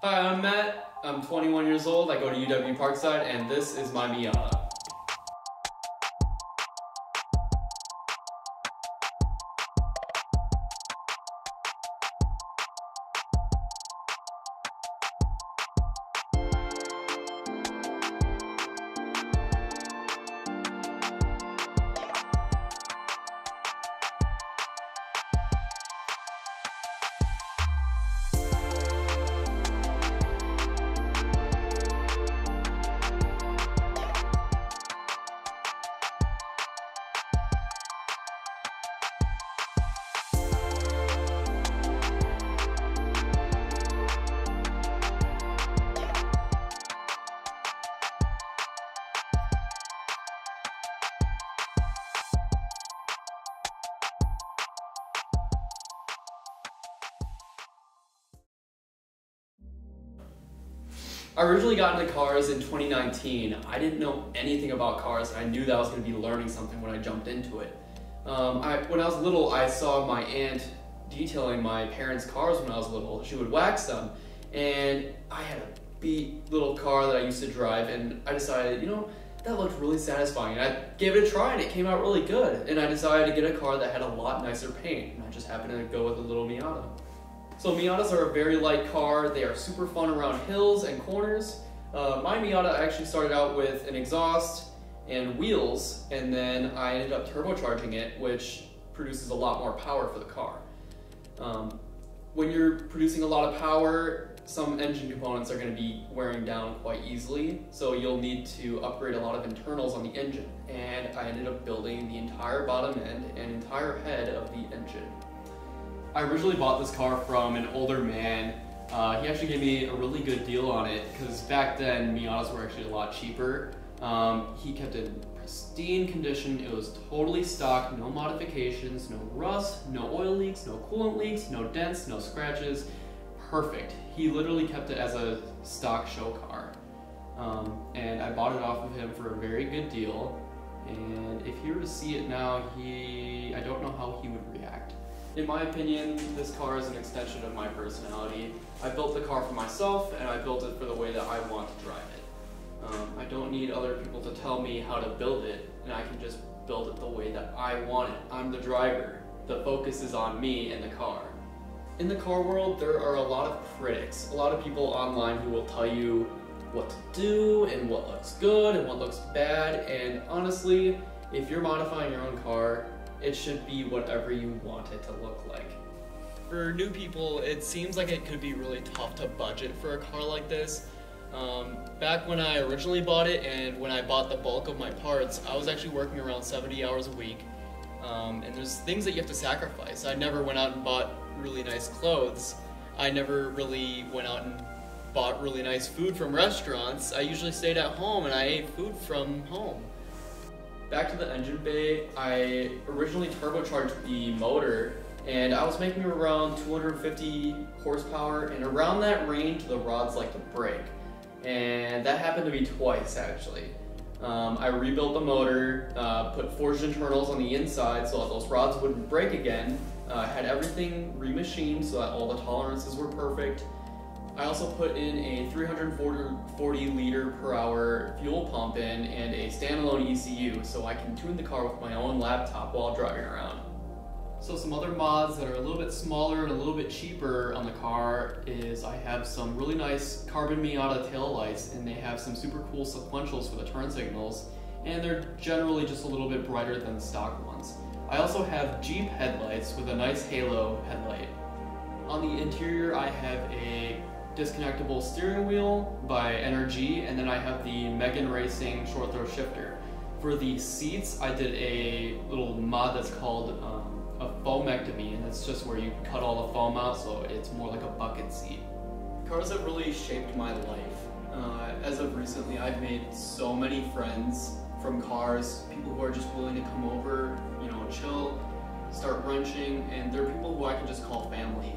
Hi, I'm Matt. I'm 21 years old. I go to UW Parkside, and this is my Miata. I originally got into cars in 2019. I didn't know anything about cars. I knew that I was going to be learning something when I jumped into it. When I was little, I saw my aunt detailing my parents' cars when I was little. She would wax them, and I had a beat little car that I used to drive, and I decided, you know, that looked really satisfying. And I gave it a try, and it came out really good. And I decided to get a car that had a lot nicer paint, and I just happened to go with a little Miata. So Miatas are a very light car. They are super fun around hills and corners. My Miata actually started out with an exhaust and wheels, and then I ended up turbocharging it, which produces a lot more power for the car. When you're producing a lot of power, some engine components are going to be wearing down quite easily, so you'll need to upgrade a lot of internals on the engine. And I ended up building the entire bottom end and entire head of the engine. I originally bought this car from an older man. He actually gave me a really good deal on it because back then Miatas were actually a lot cheaper. He kept it in pristine condition. It was totally stock, no modifications, no rust, no oil leaks, no coolant leaks, no dents, no scratches. Perfect. He literally kept it as a stock show car. And I bought it off of him for a very good deal. And if he were to see it now, I don't know how he would react. In my opinion, this car is an extension of my personality. I built the car for myself, and I built it for the way that I want to drive it. I don't need other people to tell me how to build it, and I can just build it the way that I want it. I'm the driver. The focus is on me and the car. In the car world, there are a lot of critics, a lot of people online who will tell you what to do, and what looks good, and what looks bad, and honestly, if you're modifying your own car, it should be whatever you want it to look like. For new people, it seems like it could be really tough to budget for a car like this. Back when I originally bought it and when I bought the bulk of my parts, I was actually working around 70 hours a week. And there's things that you have to sacrifice. I never went out and bought really nice clothes. I never really went out and bought really nice food from restaurants. I usually stayed at home and I ate food from home. Back to the engine bay, I originally turbocharged the motor, and I was making around 250 horsepower, and around that range the rods like to break. And that happened to me twice, actually. I rebuilt the motor, put forged internals on the inside so that those rods wouldn't break again, had everything remachined so that all the tolerances were perfect. I also put in a 340 liter per hour fuel pump in and a standalone ECU so I can tune the car with my own laptop while driving around. So some other mods that are a little bit smaller and a little bit cheaper on the car is I have some really nice carbon Miata taillights, and they have some super cool sequentials for the turn signals, and they're generally just a little bit brighter than the stock ones. I also have Jeep headlights with a nice halo headlight. On the interior I have a disconnectable steering wheel by NRG, and then I have the Megan Racing short throw shifter. For the seats, I did a little mod that's called a foamectomy, and that's just where you cut all the foam out so it's more like a bucket seat. Cars have really shaped my life. As of recently, I've made so many friends from cars, people who are just willing to come over, you know, chill, start wrenching, and they're people who I can just call family.